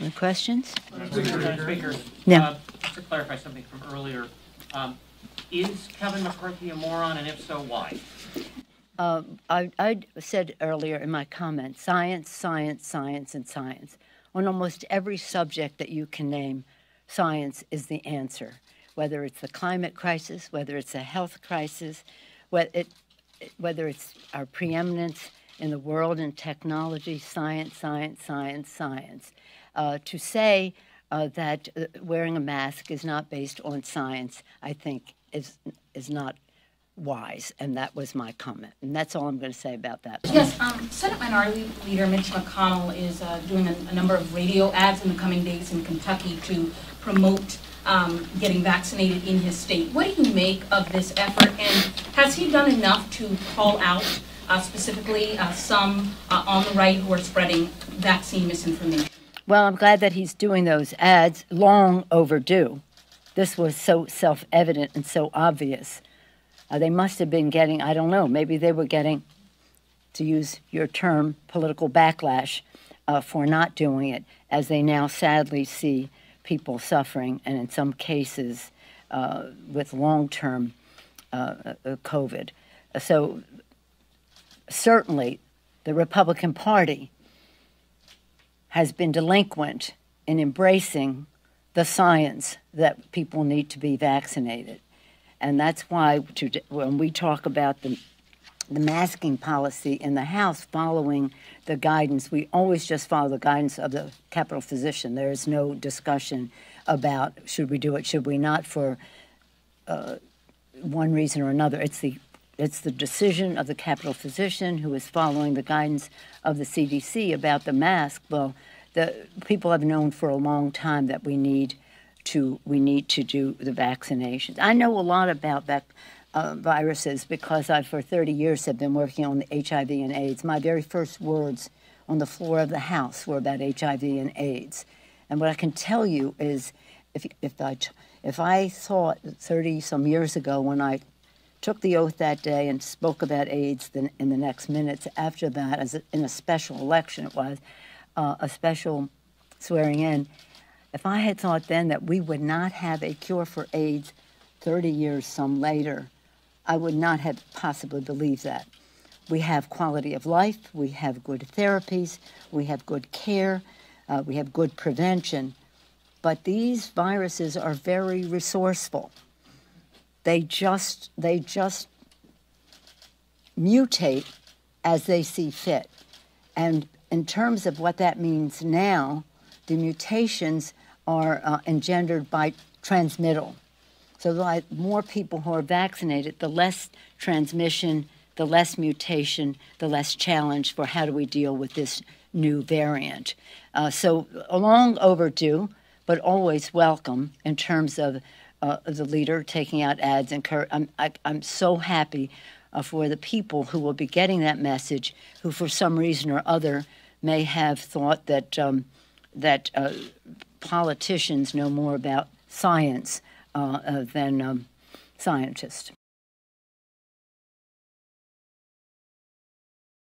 Any questions? Speaker. No. Just to clarify something from earlier, is Kevin McCarthy a moron, and if so, why? I said earlier in my comment, science, science, science, and science. On almost every subject that you can name, science is the answer, whether it's the climate crisis, whether it's the health crisis, whether it's our preeminence in the world in technology, science, science, science, science. To say that wearing a mask is not based on science, I think, is not wise, and that was my comment, and that's all I'm going to say about that. Yes, Senate Minority Leader Mitch McConnell is doing a number of radio ads in the coming days in Kentucky to promote getting vaccinated in his state. What do you make of this effort, and has he done enough to call out specifically some on the right who are spreading vaccine misinformation? Well, I'm glad that he's doing those ads, long overdue. This was so self-evident and so obvious. They must have been getting, I don't know, maybe they were getting, to use your term, political backlash for not doing it, as they now sadly see people suffering, and in some cases with long-term COVID. So certainly the Republican Party has been delinquent in embracing the science that people need to be vaccinated. And that's why when we talk about the masking policy in the House, following the guidance, we always just follow the guidance of the capital physician. There is no discussion about should we do it, should we not, for one reason or another. It's the decision of the capital physician who is following the guidance of the CDC about the mask. Well, the people have known for a long time that we need to do the vaccinations. I know a lot about viruses because I, for 30 years, have been working on the HIV and AIDS. My very first words on the floor of the House were about HIV and AIDS. And what I can tell you is, if I thought 30-some years ago when I took the oath that day and spoke about AIDS in the next minutes after that, as in a special election, it was a special swearing in. If I had thought then that we would not have a cure for AIDS 30 years some later, I would not have possibly believed that. We have quality of life, we have good therapies, we have good care, we have good prevention. But these viruses are very resourceful. They just mutate as they see fit. And in terms of what that means now, the mutations are engendered by transmittal. So the more people who are vaccinated, the less transmission, the less mutation, the less challenge for how do we deal with this new variant. So long overdue, but always welcome in terms of the leader taking out ads. I'm so happy for the people who will be getting that message, who for some reason or other may have thought that that politicians know more about science than scientists.